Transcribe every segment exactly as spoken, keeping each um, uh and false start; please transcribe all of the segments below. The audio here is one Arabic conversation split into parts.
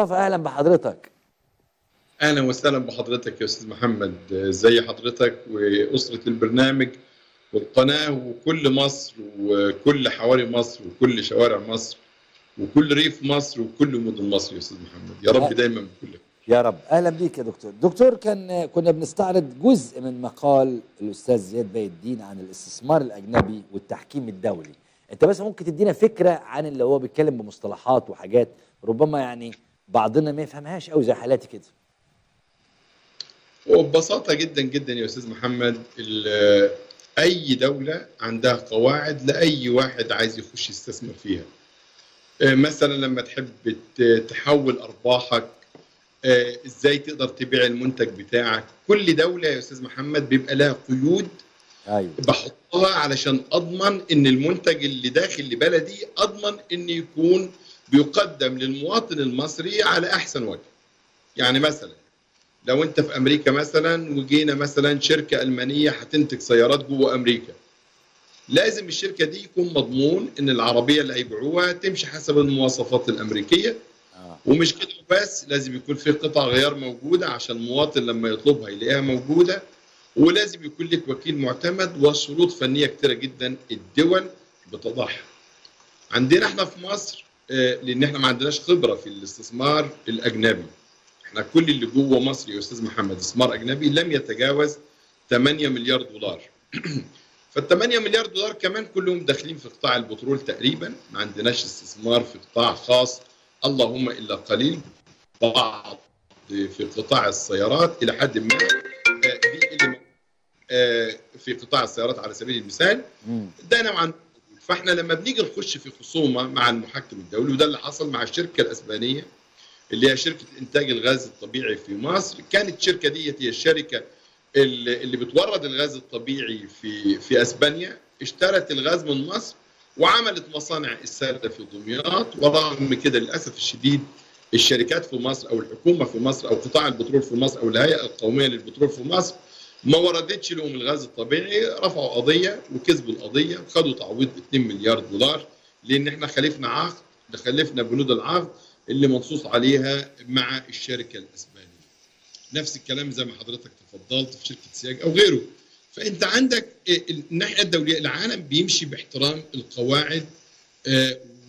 اهلا بحضرتك. اهلا وسهلا بحضرتك يا استاذ محمد، ازي حضرتك واسره البرنامج والقناه وكل مصر وكل حواري مصر وكل شوارع مصر وكل ريف مصر وكل مدن مصر يا استاذ محمد، يا رب أهل. دايما بكل يا رب. اهلا بيك يا دكتور. دكتور كان كنا بنستعرض جزء من مقال الاستاذ زياد بيدين عن الاستثمار الاجنبي والتحكيم الدولي، انت بس ممكن تدينا فكره عن اللي هو بيتكلم بمصطلحات وحاجات ربما يعني بعضنا ما يفهمهاش قوي زي حالاتي كده. وببساطه جدا جدا يا استاذ محمد، اي دوله عندها قواعد لاي واحد عايز يخش يستثمر فيها. مثلا لما تحب تحول ارباحك، ازاي تقدر تبيع المنتج بتاعك، كل دوله يا استاذ محمد بيبقى لها قيود. ايوه بحطها علشان اضمن ان المنتج اللي داخل لبلدي اضمن ان يكون بيقدم للمواطن المصري على احسن وجه. يعني مثلا لو انت في امريكا مثلا وجينا مثلا شركه المانيه هتنتج سيارات جوه امريكا، لازم الشركه دي يكون مضمون ان العربيه اللي هيبيعوها تمشي حسب المواصفات الامريكيه. آه. ومش كده بس، لازم يكون في قطع غيار موجوده عشان المواطن لما يطلبها يلاقيها موجوده، ولازم يكون لك وكيل معتمد، وشروط فنيه كتيره جدا الدول بتضعها. عندنا احنا في مصر لان احنا ما عندناش خبره في الاستثمار الاجنبي، احنا كل اللي جوه مصر يا استاذ محمد استثمار اجنبي لم يتجاوز ثمانية مليار دولار. فال ثمانية مليار دولار كمان كلهم داخلين في قطاع البترول تقريبا، ما عندناش استثمار في قطاع خاص اللهم الا قليل، بعض في قطاع السيارات الى حد ما، في قطاع السيارات على سبيل المثال ده نوعا. فاحنا لما بنيجي نخش في خصومه مع المحكم الدولي، وده اللي حصل مع الشركه الاسبانيه اللي هي شركه انتاج الغاز الطبيعي في مصر، كانت الشركه ديت هي الشركه اللي بتورد الغاز الطبيعي في في اسبانيا، اشترت الغاز من مصر وعملت مصانع الساده في دمياط، ورغم كده للاسف الشديد الشركات في مصر او الحكومه في مصر او قطاع البترول في مصر او الهيئه القوميه للبترول في مصر ما وردتش لهم الغاز الطبيعي. رفعوا قضيه وكسبوا القضيه وخدوا تعويض ب اتنين مليار دولار، لان احنا خالفنا عقد، خالفنا بنود العقد اللي منصوص عليها مع الشركه الاسبانيه. نفس الكلام زي ما حضرتك تفضلت في شركه سياج او غيره. فانت عندك الناحيه الدوليه، العالم بيمشي باحترام القواعد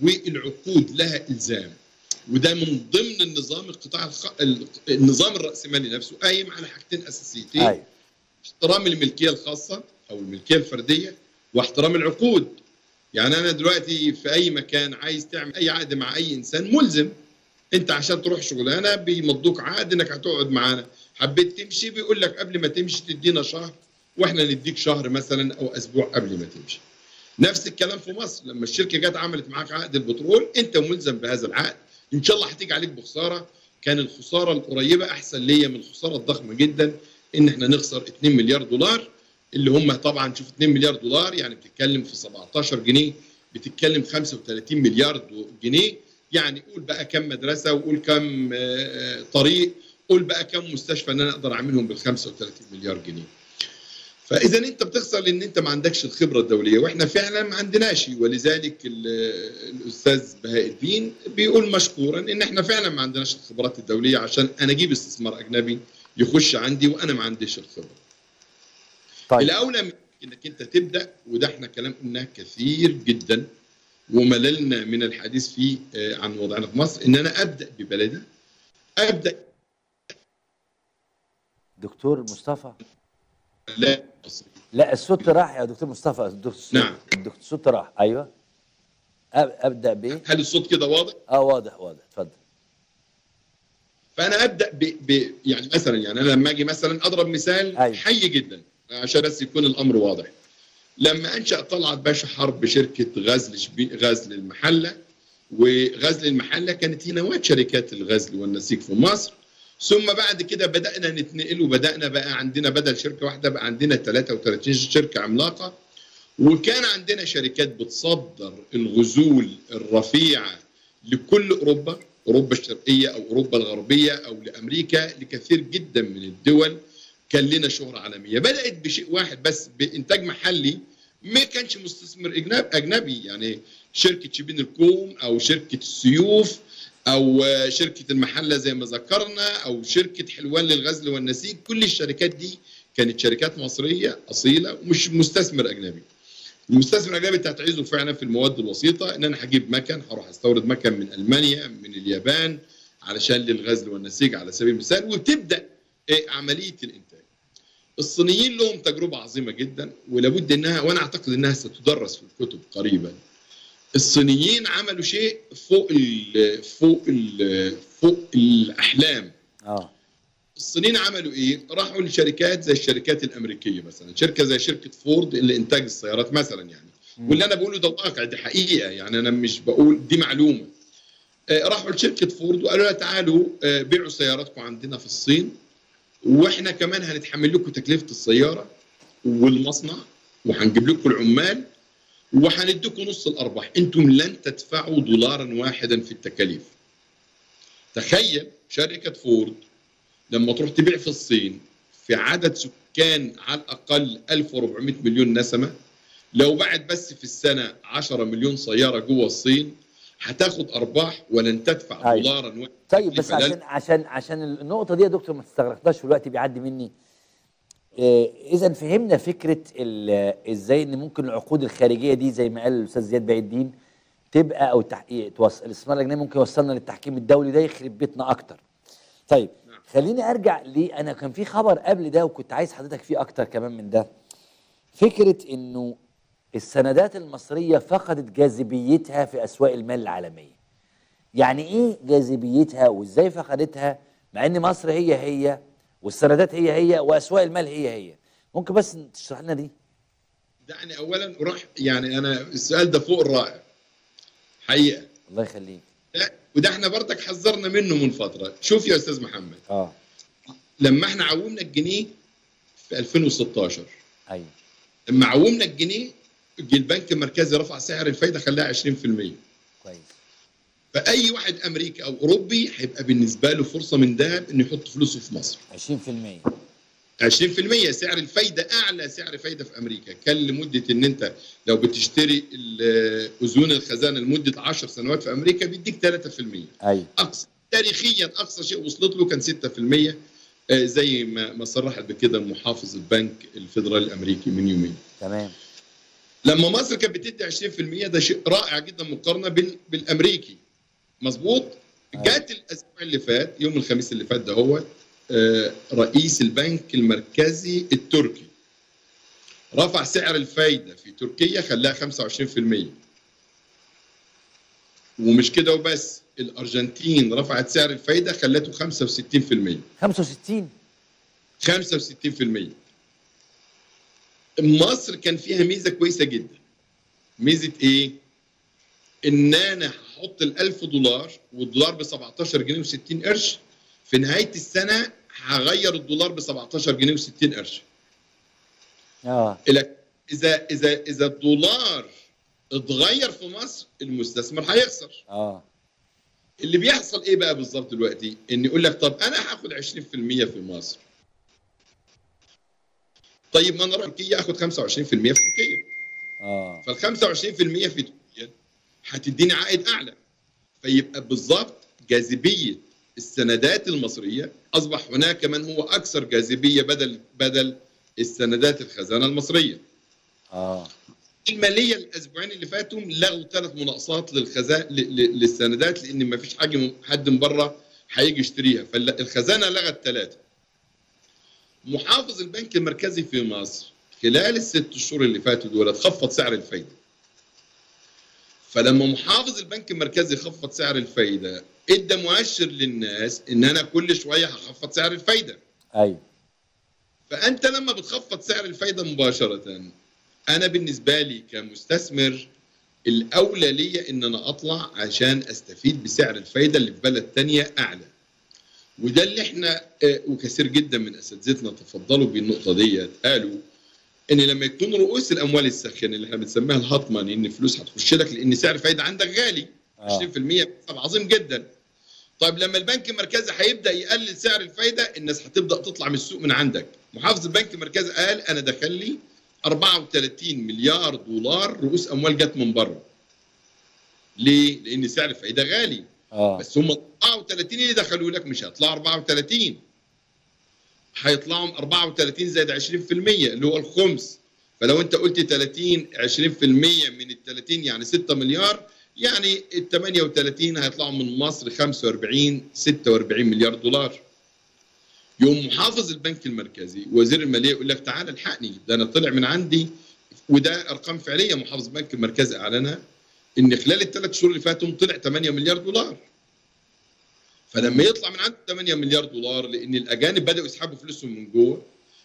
والعقود لها الزام، وده من ضمن النظام القطاع النظام الراسمالي نفسه قايم على حاجتين اساسيتين: احترام الملكيه الخاصه او الملكيه الفرديه، واحترام العقود. يعني انا دلوقتي في اي مكان عايز تعمل اي عقد مع اي انسان ملزم، انت عشان تروح شغلانه بيمضوك عقد انك هتقعد معانا، حبيت تمشي بيقول لك قبل ما تمشي تدينا شهر واحنا نديك شهر مثلا او اسبوع قبل ما تمشي. نفس الكلام في مصر، لما الشركه جت عملت معاك عقد البترول انت ملزم بهذا العقد، ان شاء الله هتيجي عليك بخساره، كان الخساره القريبه احسن ليا من الخساره الضخمه جدا ان احنا نخسر اتنين مليار دولار، اللي هم طبعا شوف اتنين مليار دولار يعني بتتكلم في سبعتاشر جنيه، بتتكلم خمسة وتلاتين مليار جنيه، يعني قول بقى كم مدرسه وقول كم طريق، قول بقى كم مستشفى ان انا اقدر اعملهم بال خمسة وتلاتين مليار جنيه. فاذا انت بتخسر لان انت ما عندكش الخبره الدوليه، واحنا فعلا ما عندناش. ولذلك الاستاذ بهاء الدين بيقول مشكورا ان احنا فعلا ما عندناش الخبرات الدوليه عشان انا اجيب استثمار اجنبي يخش عندي وانا ما عنديش الخبره. طيب. الاولى انك انت تبدا، وده احنا كلام قلناه كثير جدا ومللنا من الحديث فيه عن وضعنا في مصر، ان انا ابدا ببلدي. ابدا دكتور مصطفى لا لا الصوت راح يا دكتور مصطفى. الصوت نعم الصوت راح. ايوه ابدا بايه؟ هل الصوت كده واضح؟ اه واضح واضح اتفضل. فانا ابدا ب... ب... يعني مثلا يعني انا لما اجي مثلا اضرب مثال أيوة. حي جدا عشان بس يكون الامر واضح. لما انشا طلعت باشا حرب شركه غزل شبي... غزل المحله، وغزل المحله كانت هي نواه شركات الغزل والنسيج في مصر، ثم بعد كده بدانا نتنقل وبدانا بقى عندنا بدل شركه واحده بقى عندنا تلاتة وتلاتين شركه عملاقه، وكان عندنا شركات بتصدر الغزول الرفيعه لكل اوروبا، اوروبا الشرقيه او اوروبا الغربيه او لامريكا، لكثير جدا من الدول كان لنا شهره عالميه. بدات بشيء واحد بس، بانتاج محلي، ما كانش مستثمر اجنبي. يعني شركه شبين الكوم او شركه السيوف أو شركة المحلة زي ما ذكرنا، أو شركة حلوان للغزل والنسيج، كل الشركات دي كانت شركات مصرية أصيلة ومش مستثمر أجنبي. المستثمر الأجنبي أنت هتعيزه فعلا في المواد الوسيطة، إن أنا هجيب مكن، هروح أستورد مكن من ألمانيا من اليابان علشان للغزل والنسيج على سبيل المثال، وتبدأ عملية الإنتاج. الصينيين لهم تجربة عظيمة جدا ولابد إنها، وأنا أعتقد إنها ستدرس في الكتب قريبا. الصينيين عملوا شيء فوق ال فوق ال فوق الاحلام. اه الصينيين عملوا ايه؟ راحوا لشركات زي الشركات الامريكيه مثلا، شركه زي شركه فورد لانتاج السيارات مثلا يعني، م. واللي انا بقوله ده واقع، دي حقيقه يعني، انا مش بقول دي معلومه. آه راحوا لشركه فورد وقالوا لها تعالوا آه بيعوا سياراتكم عندنا في الصين، واحنا كمان هنتحمل لكم تكلفه السياره والمصنع، وهنجيب لكم العمال، وهنديكم نص الارباح، انتم لن تدفعوا دولارا واحدا في التكاليف. تخيل شركه فورد لما تروح تبيع في الصين في عدد سكان على الاقل ألف وأربعمائة مليون نسمه، لو بعت بس في السنه عشرة مليون سياره جوه الصين هتاخد ارباح ولن تدفع أيوة. دولارا واحدا. طيب بس عشان عشان عشان النقطه دي يا دكتور ما تستغرقناش والوقت بيعدي مني. إذا فهمنا فكرة إزاي إن ممكن العقود الخارجية دي زي ما قال الأستاذ زياد بيدين تبقى أو التحقيق توصل الاستثمار الأجنبي ممكن يوصلنا للتحكيم الدولي، ده يخرب بيتنا أكتر. طيب خليني أرجع ليه، أنا كان في خبر قبل ده وكنت عايز حضرتك فيه أكتر كمان من ده، فكرة إنه السندات المصرية فقدت جاذبيتها في أسواق المال العالمية. يعني إيه جاذبيتها وإزاي فقدتها مع إن مصر هي هي والسندات هي هي واسواق المال هي هي؟ ممكن بس تشرح لنا دي؟ دعني اولا اروح، يعني انا السؤال ده فوق الرائع حقيقه. الله يخليك. وده احنا برضك حذرنا منه من فتره. شوف يا استاذ محمد، اه لما احنا عومنا الجنيه في ألفين وستاشر، ايوه لما عومنا الجنيه البنك المركزي رفع سعر الفايده خلاها عشرين بالمية. كويس. فأي واحد أمريكي أو أوروبي هيبقى بالنسبة له فرصة من ذهب إنه يحط فلوسه في مصر. عشرين بالمية. عشرين بالمية سعر الفايدة، أعلى سعر فايدة في أمريكا، كان لمدة إن أنت لو بتشتري أذون الخزانة لمدة عشر سنوات في أمريكا بيديك ثلاثة بالمية. أيوه. أقصى تاريخيًا أقصى شيء وصلت له كان ستة بالمية، زي ما ما صرحت بكده محافظ البنك الفيدرالي الأمريكي من يومين. تمام. لما مصر كانت بتدي عشرين بالمية ده شيء رائع جدًا مقارنة بالأمريكي. مظبوط. جات الاسبوع اللي فات يوم الخميس اللي فات دهوت آه رئيس البنك المركزي التركي رفع سعر الفايده في تركيا خلاها خمسة وعشرين بالمية. ومش كده وبس، الارجنتين رفعت سعر الفايده خلته خمسة وستين بالمية. خمسة وستين بالمية. مصر كان فيها ميزه كويسه جدا. ميزه ايه؟ ان انا حط الألف دولار والدولار بسبعتاشر جنيه وستين قرش، في نهاية السنة هغير الدولار بسبعتاشر جنيه وستين قرش. آه. إذا إذا إذا الدولار اتغير في مصر المستثمر هيخسر. آه. اللي بيحصل إيه بقى بالظبط دلوقتي؟ إن يقول لك طب أنا هاخد عشرين بالمية في مصر. طيب ما أنا أروح تركيا آخد خمسة وعشرين بالمية في تركيا. آه. فال خمسة وعشرين بالمية في تركيا هتديني عائد اعلى، فيبقى بالظبط جاذبيه السندات المصريه اصبح هناك من هو اكثر جاذبيه بدل بدل السندات الخزانه المصريه. اه الماليه الاسبوعين اللي فاتوا لغوا ثلاث مناقصات للخزان للسندات لان ما فيش حاجه حد من بره هيجي يشتريها، فالخزانه لغت ثلاثه. محافظ البنك المركزي في مصر خلال الست شهور اللي فاتوا دولت خفض سعر الفايده. فلما محافظ البنك المركزي خفض سعر الفايده ادى مؤشر للناس ان انا كل شويه هخفض سعر الفايده. ايوه. فانت لما بتخفض سعر الفايده مباشره، انا بالنسبه لي كمستثمر الاولى ليا ان انا اطلع عشان استفيد بسعر الفايده اللي في بلد ثانيه اعلى. وده اللي احنا وكثير جدا من اساتذتنا تفضلوا بالنقطه ديت، قالوا ان لما يكون رؤوس الاموال الساخنه اللي احنا بنسميها الهطمنه، ان الفلوس هتخش لك لان سعر الفايده عندك غالي. آه. عشرين بالمية مكسب عظيم جدا. طيب لما البنك المركزي هيبدا يقلل سعر الفايده الناس هتبدا تطلع من السوق من عندك. محافظ البنك المركزي قال انا دخل لي أربعة وثلاثين مليار دولار رؤوس اموال جت من بره. ليه؟ لان سعر الفايده غالي. آه. بس هم أربعة وثلاثين اللي دخلوا لك مش هيطلعوا أربعة وثلاثين، هيطلعوا أربعة وثلاثين زائد عشرين بالمئة اللي هو الخمس. فلو انت قلت ثلاثين عشرين بالمئة من ال ثلاثين يعني ستة مليار، يعني ال ثمانية وثلاثين هيطلعوا من مصر خمسة وأربعين ستة وأربعين مليار دولار. يوم محافظ البنك المركزي وزير الماليه يقول لك تعالى الحقني ده انا طلع من عندي، وده ارقام فعليه محافظ البنك المركزي اعلنها ان خلال الثلاث شهور اللي فاتوا طلع ثمانية مليار دولار. فلما يطلع من عنده ثمانية مليار دولار لان الاجانب بداوا يسحبوا فلوسهم من جوه،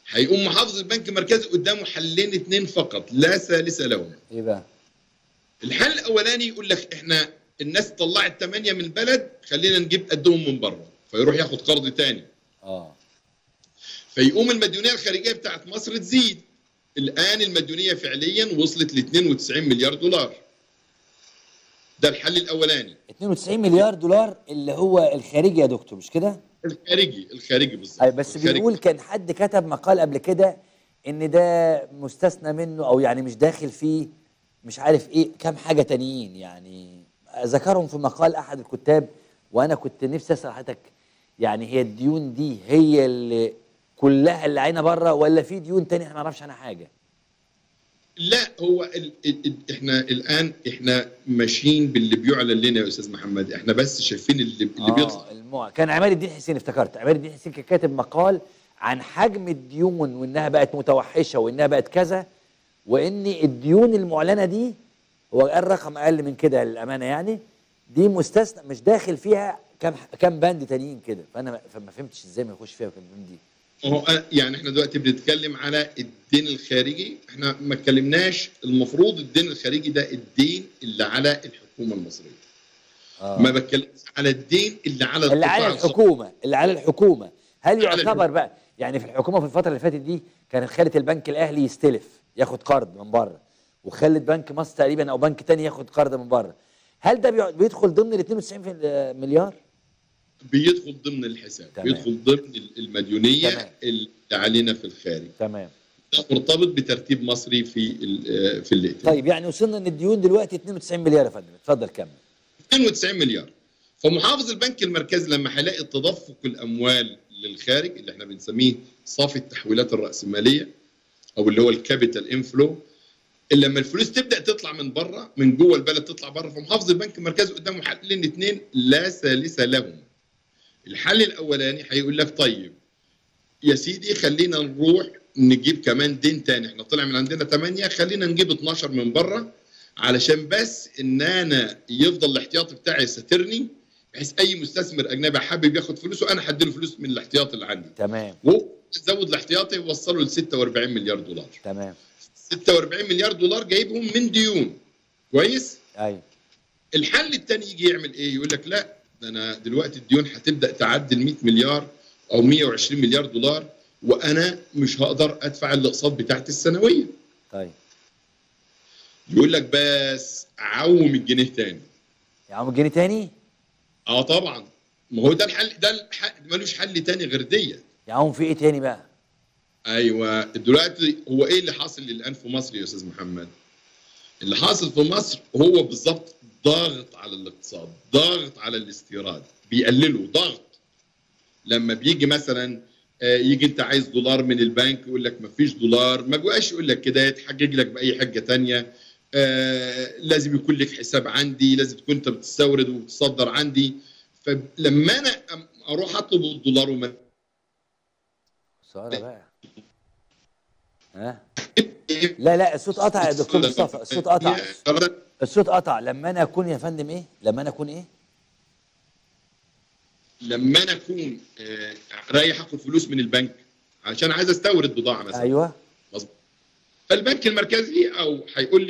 هيقوم محافظ البنك المركزي قدامه حلين اثنين فقط لا ثالث لهما. ايه بقى؟ الحل الاولاني يقول لك احنا الناس طلعت ثمانية من البلد خلينا نجيب قدهم من بره، فيروح ياخد قرض ثاني. اه فيقوم المديونيه الخارجيه بتاعت مصر تزيد. الان المديونيه فعليا وصلت ل اثنين وتسعين مليار دولار. ده الحل الاولاني. اثنين وتسعين مليار دولار اللي هو الخارجي يا دكتور مش كده؟ الخارجي الخارجي بالظبط. بس الخارجي. بيقول كان حد كتب مقال قبل كده ان ده مستثنى منه او يعني مش داخل فيه مش عارف ايه كام حاجه تانيين، يعني ذكرهم في مقال احد الكتاب، وانا كنت نفسي اسال حضرتك يعني هي الديون دي هي اللي كلها اللي عينا بره ولا في ديون تانية احنا ما نعرفش عنها حاجه؟ لا هو ال ال احنا الان احنا ماشيين باللي بيعلن لنا يا استاذ محمد، احنا بس شايفين اللي, آه اللي بيطلع. المو... كان عماد الدين حسين افتكرت، عماد الدين حسين كان كاتب مقال عن حجم الديون وانها بقت متوحشه وانها بقت كذا، وان الديون المعلنه دي هو قال رقم اقل من كده للامانه يعني، دي مستثنى مش داخل فيها كام كام بند تانيين كده، فانا فما فهمتش ازاي ما يخش فيها كام بند دي. هو يعني احنا دلوقتي بنتكلم على الدين الخارجي، احنا ما اتكلمناش المفروض الدين الخارجي ده الدين اللي على الحكومه المصريه. آه. ما بتكلمش على الدين اللي على اللي على الحكومه، اللي على الحكومه، هل يعتبر بقى يعني في الحكومه في الفتره اللي فاتت دي كانت خلت البنك الاهلي يستلف ياخد قرض من بره، وخلت بنك مصر تقريبا او بنك تاني ياخد قرض من بره، هل ده بيدخل ضمن ال اثنين وتسعين مليار؟ بيدخل ضمن الحساب. تمام. بيدخل ضمن المديونيه. تمام. اللي علينا في الخارج. تمام. ده مرتبط بترتيب مصري في في الائتلاف. طيب يعني وصلنا ان الديون دلوقتي اثنين وتسعين مليار يا فندم، اتفضل كمل. اثنين وتسعين مليار. فمحافظ البنك المركزي لما هيلاقي تدفق الاموال للخارج اللي احنا بنسميه صافي التحويلات الراسماليه او اللي هو الكابيتال انفلو، لما الفلوس تبدا تطلع من بره من جوه البلد تطلع بره، فمحافظ البنك المركزي قدامه حلين اثنين لا ثالث لهم. الحل الاولاني هيقول لك طيب يا سيدي خلينا نروح نجيب كمان دين تاني، احنا طلع من عندنا ثمانية خلينا نجيب اثناشر من بره علشان بس ان انا يفضل الاحتياط بتاعي يسترني، بحيث اي مستثمر اجنبي حابب ياخد فلوسه انا هديله فلوس من الاحتياط اللي عندي. تمام. وزود الاحتياطي ووصله ل ستة وأربعين مليار دولار. تمام. ستة وأربعين مليار دولار جايبهم من ديون. كويس؟ ايوه. الحل الثاني يجي يعمل ايه؟ يقول لك لا أنا دلوقتي الديون هتبدأ تعدي ال مئة مليار أو مئة وعشرين مليار دولار وأنا مش هقدر أدفع الأقساط بتاعتي السنوية. طيب. يقول لك بس عوم الجنيه تاني. يعوم الجنيه تاني؟ أه طبعًا، ما هو ده الحل، ده الحل ملوش حل تاني غير ديت. يعوم في إيه تاني بقى؟ أيوه دلوقتي هو إيه اللي حاصل الآن في مصر يا أستاذ محمد؟ اللي حاصل في مصر هو بالظبط ضاغط على الاقتصاد، ضاغط على الاستيراد، بيقللوا ضغط. لما بيجي مثلا يجي انت عايز دولار من البنك يقول لك مفيش دولار، ما بقاش يقول لك كده، يتحجج لك باي حاجه ثانيه. آه لازم يكون لك حساب عندي، لازم تكون انت بتستورد وبتصدر عندي. فلما انا اروح اطلب الدولار وما سؤال بقى ها لا لا الصوت قطع يا دكتور مصطفى، الصوت قطع الصوت قطع لما انا اكون يا فندم ايه؟ لما انا اكون ايه؟ لما انا اكون آه رايح اخد فلوس من البنك علشان عايز استورد بضاعه مثلا. ايوه مظبوط. فالبنك المركزي او هيقول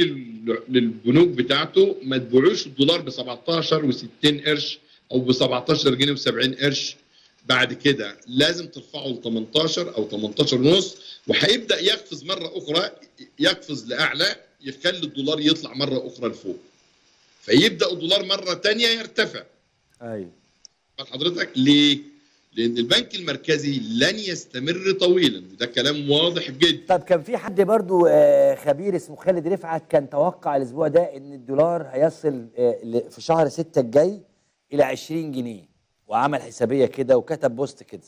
للبنوك بتاعته ما تبيعوش الدولار ب سبعتاشر وستين قرش او ب سبعتاشر جنيه وسبعين قرش، بعد كده لازم ترفعه ل تمنتاشر او تمنتاشر ونص، وهيبدا يقفز مره اخرى، يقفز لاعلى، يخلي الدولار يطلع مره اخرى لفوق، فيبدا الدولار مره ثانيه يرتفع. ايوه حضرتك ليه؟ لان البنك المركزي لن يستمر طويلا، وده كلام واضح جدا. طب كان في حد برضو خبير اسمه خالد رفعت كان توقع الاسبوع ده ان الدولار هيصل في شهر ستة الجاي إلى عشرين جنيه، وعمل حسابية كده وكتب بوست كده.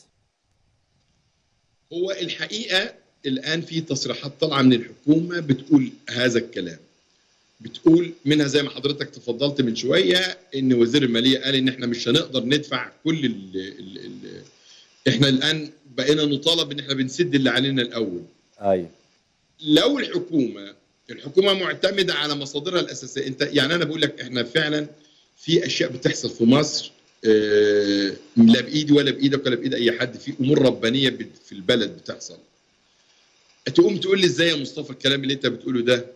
هو الحقيقة الآن في تصريحات طالعة من الحكومة بتقول هذا الكلام، بتقول منها زي ما حضرتك تفضلت من شوية إن وزير المالية قال إن إحنا مش هنقدر ندفع كل ال ال ال إحنا الآن بقينا نطالب إن إحنا بنسد اللي علينا الأول. أيوه. لو الحكومة الحكومة معتمدة على مصادرها الأساسية، أنت يعني أنا بقول لك إحنا فعلا في أشياء بتحصل في مصر آه لا بإيدي ولا بإيدك ولا بإيد أي حد، في أمور ربانية في البلد بتحصل. تقوم تقول لي إزاي يا مصطفى الكلام اللي أنت بتقوله ده؟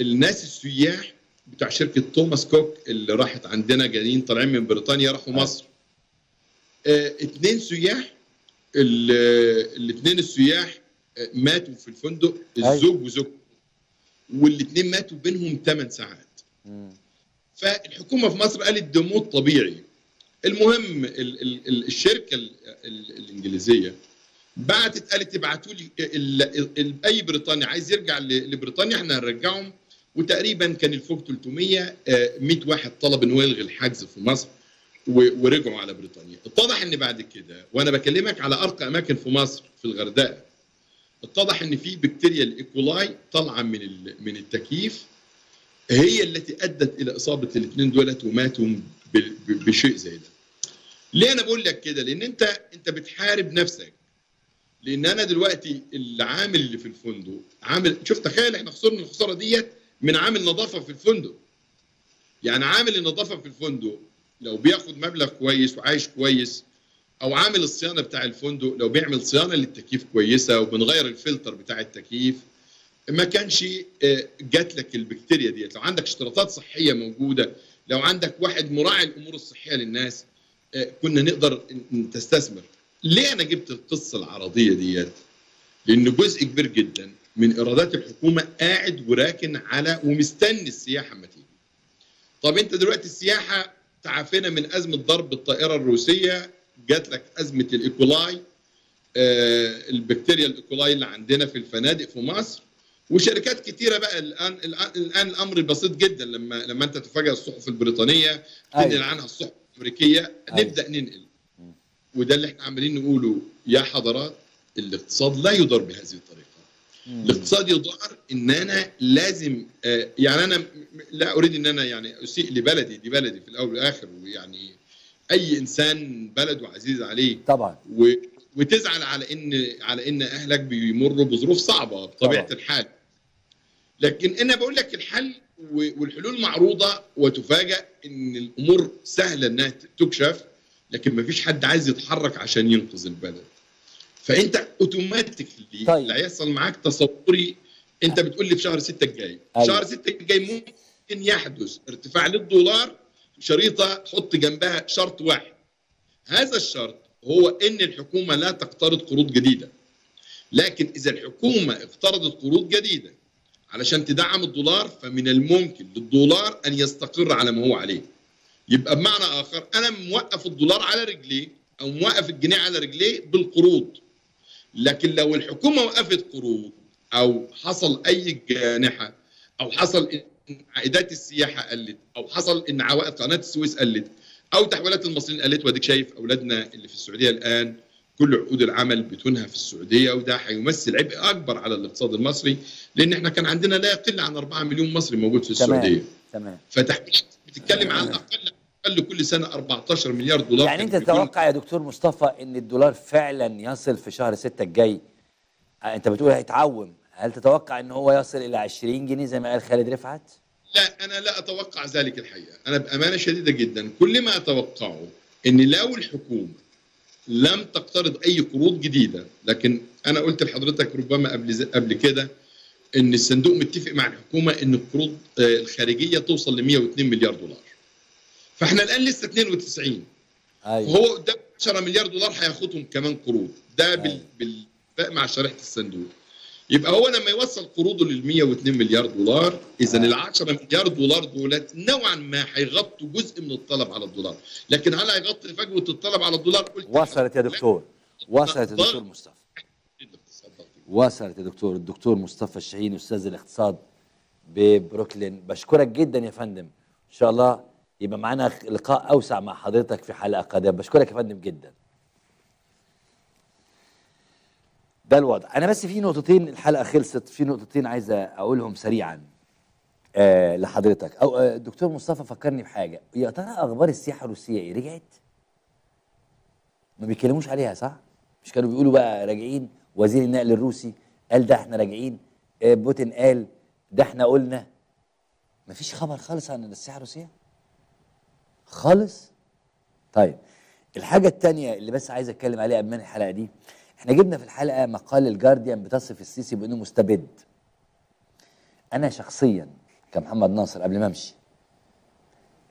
الناس السياح بتاع شركة توماس كوك اللي راحت عندنا جايين طالعين من بريطانيا راحوا مصر. آه اتنين سياح، الاتنين السياح ماتوا في الفندق، الزوج وزوجته، والاتنين ماتوا بينهم ثمان ساعات. مم. فالحكومة في مصر قالت ده موت طبيعي. المهم ال ال الشركة ال ال الإنجليزية بعتت قالت ابعتوا لي أي بريطاني عايز يرجع لبريطانيا احنا هنرجعهم، وتقريبا كان الفوق ثلاثمية مية واحد طلب إن هو يلغي الحجز في مصر ورجعوا على بريطانيا. اتضح إن بعد كده، وأنا بكلمك على أرقى أماكن في مصر في الغردقة، اتضح ان في بكتيريا الايكولاي طالعه من من التكييف هي التي ادت الى اصابه الاثنين دولت وماتوا بشيء زي ده. ليه انا بقول لك كده؟ لان انت انت بتحارب نفسك. لان انا دلوقتي العامل اللي في الفندق عامل، شوف تخيل احنا خسرنا الخساره ديت من عامل نظافه في الفندق. يعني عامل النظافه في الفندق لو بياخد مبلغ كويس وعايش كويس، او عامل الصيانه بتاع الفندق لو بيعمل صيانه للتكييف كويسه وبنغير الفلتر بتاع التكييف، ما كانش جات لك البكتيريا ديت. لو عندك اشتراطات صحيه موجوده، لو عندك واحد مراعي الامور الصحيه للناس، كنا نقدر تستثمر. ليه انا جبت القصه العرضيه ديت؟ لان جزء كبير جدا من ايرادات الحكومه قاعد وراكن على ومستني السياحه اما تيجي. طب انت دلوقتي السياحه تعافينا من ازمه ضرب الطائره الروسيه، جات لك ازمه الايكولاي، آه البكتيريا الايكولاي اللي عندنا في الفنادق في مصر، وشركات كتيره بقى. الان الان الامر بسيط جدا، لما لما انت تفاجئ الصحف البريطانيه تنقل عنها الصحف الامريكيه، نبدا ننقل. وده اللي احنا عمالين نقوله يا حضرات، الاقتصاد لا يدار بهذه الطريقه. مم. الاقتصاد يدار ان انا لازم آه يعني انا لا اريد ان انا يعني اسيء لبلدي، دي بلدي في الاول والاخر، ويعني اي انسان بلده عزيز عليه طبعا، و... وتزعل على ان على ان اهلك بيمروا بظروف صعبه بطبيعه الحال. لكن انا بقول لك الحل و... والحلول معروضه، وتفاجأ ان الامور سهله انها تكشف، لكن ما فيش حد عايز يتحرك عشان ينقذ البلد. فانت اوتوماتيكلي طيب. اللي هيحصل معاك تصوري، انت بتقول لي في شهر ستة الجاي، أيوه. شهر ستة الجاي ممكن يحدث ارتفاع للدولار، شريطة حط جنبها شرط واحد. هذا الشرط هو ان الحكومة لا تقترض قروض جديدة. لكن اذا الحكومة اقترضت قروض جديدة علشان تدعم الدولار، فمن الممكن للدولار ان يستقر على ما هو عليه. يبقى بمعنى اخر، انا موقف الدولار على رجليه او موقف الجنيه على رجليه بالقروض. لكن لو الحكومة وقفت قروض، او حصل اي جانحة، او حصل عائدات السياحه قلت، او حصل ان عوائد قناه السويس قلت، او تحويلات المصريين قلت، واديك شايف اولادنا اللي في السعوديه الان كل عقود العمل بتنهى في السعوديه، وده هيمثل عبء اكبر على الاقتصاد المصري، لان احنا كان عندنا لا يقل عن أربعة مليون مصري موجود في السعوديه. تمام. فتحويلات بتتكلم عن اقل اقل كل سنه أربعتاشر مليار دولار. يعني انت تتوقع يا دكتور مصطفى ان الدولار فعلا يصل في شهر ستة الجاي، انت بتقول هيتعوم، هل تتوقع ان هو يصل الى عشرين جنيه زي ما قال خالد رفعت؟ لا، انا لا اتوقع ذلك الحقيقه، انا بامانه شديده جدا كل ما اتوقعه ان لو الحكومه لم تقترض اي قروض جديده. لكن انا قلت لحضرتك ربما قبل قبل كده ان الصندوق متفق مع الحكومه ان القروض الخارجيه توصل ل مية واتنين مليار دولار. فاحنا الان لسه اتنين وتسعين. ايوه. وهو قدام عشرة مليار دولار هياخدهم كمان قروض، ده بال بالاتفاق مع شريحه الصندوق. يبقى هو لما يوصل قروضه لل مية واتنين مليار دولار، اذا ال عشرة مليار دولار دولت نوعا ما هيغطوا جزء من الطلب على الدولار. لكن هل هيغطي فجوه الطلب على الدولار؟ قلت وصلت يا دكتور، وصلت يا دكتور مصطفى، وصلت يا دكتور. الدكتور مصطفى الشاهين استاذ الاقتصاد ببروكلين، بشكرك جدا يا فندم، ان شاء الله يبقى معانا لقاء أوسع مع حضرتك في حلقة قادمة. بشكرك يا فندم جدا. ده الوضع. أنا بس في نقطتين، الحلقة خلصت، في نقطتين عايز أقولهم سريعا آه لحضرتك. أو آه الدكتور مصطفى فكرني بحاجة، يا ترى أخبار السياحة الروسية إيه؟ رجعت؟ ما بيتكلموش عليها صح؟ مش كانوا بيقولوا بقى راجعين؟ وزير النقل الروسي قال ده احنا راجعين، آه بوتين قال ده احنا قلنا. مفيش خبر خالص عن السياحة الروسية؟ خالص؟ طيب الحاجة التانية اللي بس عايز أتكلم عليها قبل الحلقة دي، احنا جبنا في الحلقة مقال الجارديان بتصف السيسي بأنه مستبد. أنا شخصيا كمحمد ناصر قبل ما أمشي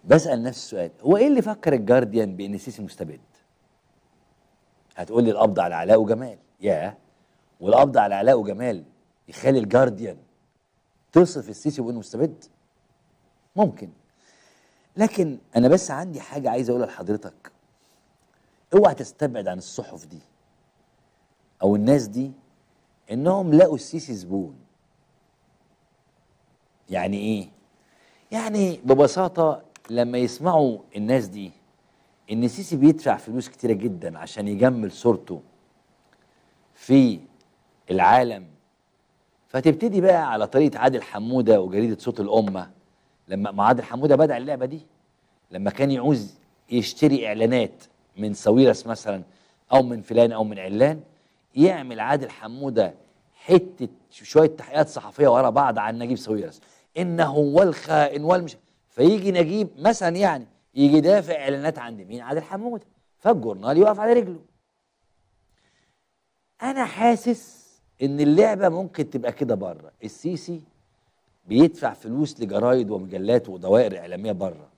بسأل نفس السؤال، هو إيه اللي فكر الجارديان بأن السيسي مستبد؟ هتقول لي القبض على علاء وجمال، ياه والقبض على علاء وجمال يخلي الجارديان تصف السيسي بأنه مستبد؟ ممكن، لكن أنا بس عندي حاجة عايز أقولها لحضرتك، اوعى تستبعد عن الصحف دي أو الناس دي إنهم لقوا السيسي زبون. يعني إيه؟ يعني ببساطة لما يسمعوا الناس دي إن السيسي بيدفع فلوس كتيرة جدا عشان يجمل صورته في العالم، فتبتدي بقى على طريقة عادل حمودة وجريدة صوت الأمة. لما مع عادل حمودة بدأ اللعبة دي، لما كان يعوز يشتري إعلانات من ساويرس مثلا أو من فلان أو من علان، يعمل عادل حمودة حتة شوية تحقيقات صحفية ورا بعض عن نجيب ساويرس إنه والخائن والمش، فيجي نجيب مثلا يعني يجي دافع إعلانات عند مين؟ عادل حمودة، فالجورنال يقف على رجله. أنا حاسس إن اللعبة ممكن تبقى كده بره، السيسي بيدفع فلوس لجرايد ومجلات ودوائر إعلامية بره،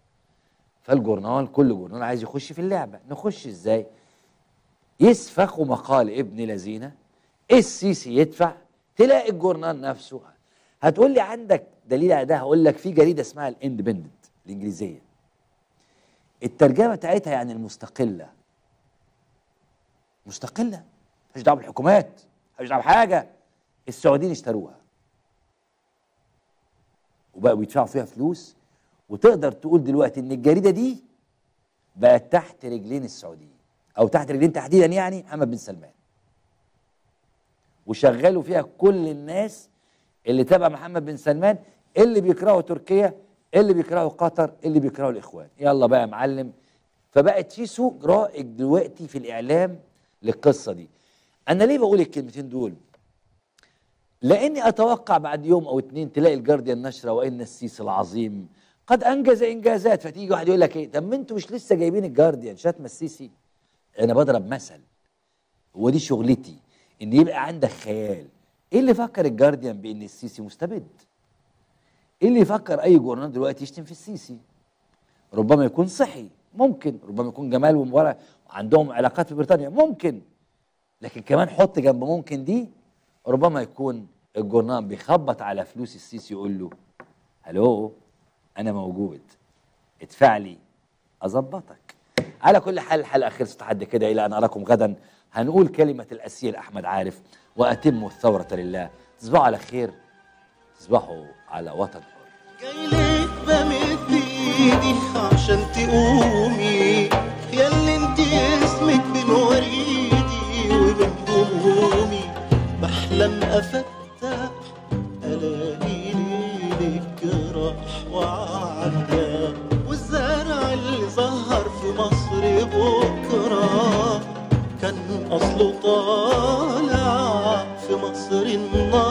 فالجورنال كل جورنال عايز يخش في اللعبة. نخش إزاي؟ يسفخوا مقال ابن لذينه، السيسي يدفع، تلاقي الجورنال نفسه. هتقول لي عندك دليل على ده؟ هقول لك في جريده اسمها الاندبندنت الانجليزيه، الترجمه بتاعتها يعني المستقله. مستقله مش دعوه بالحكومات، مش دعوه بحاجه، السعوديين اشتروها وبقوا بيدفعوا فيها فلوس، وتقدر تقول دلوقتي ان الجريده دي بقت تحت رجلين السعوديين، أو تحت رجلين تحديدا يعني محمد بن سلمان، وشغلوا فيها كل الناس اللي تابع محمد بن سلمان، اللي بيكرهوا تركيا، اللي بيكرهوا قطر، اللي بيكرهوا الإخوان. يلا بقى يا معلم، فبقت في سوق رائج دلوقتي في الإعلام للقصة دي. أنا ليه بقول الكلمتين دول؟ لأني أتوقع بعد يوم أو اتنين تلاقي الجارديان نشرة وإن السيسي العظيم قد أنجز إنجازات، فتيجي واحد يقول لك إيه؟ طب ما أنتوا مش لسه جايبين الجارديان شتم السيسي؟ أنا بضرب مثل، ودي شغلتي، إن يبقى عندك خيال. إيه اللي فكر الجارديان بإن السيسي مستبد؟ إيه اللي يفكر أي جورنال دلوقتي يشتم في السيسي؟ ربما يكون صحي، ممكن، ربما يكون جمال ومبارك عندهم علاقات في بريطانيا، ممكن، لكن كمان حط جنب ممكن دي ربما يكون الجورنال بيخبط على فلوس السيسي يقول له هلو أنا موجود، ادفع لي أظبطك. على كل حال الحلقة خلصت حد كده، إلى أن أراكم غدا هنقول كلمة الأسير أحمد عارف وأتم الثورة لله. تصبحوا على خير، تصبحوا على وطن حر. جاي لك بمد إيدي عشان تقومي ياللي أنت اسمك بمواردي وبهدومي، بحلم أفتح ألاقي ليلك جراح وعدا، والزرع اللي ظهر في مصر بكرة كان أصله طالع في مصر النار.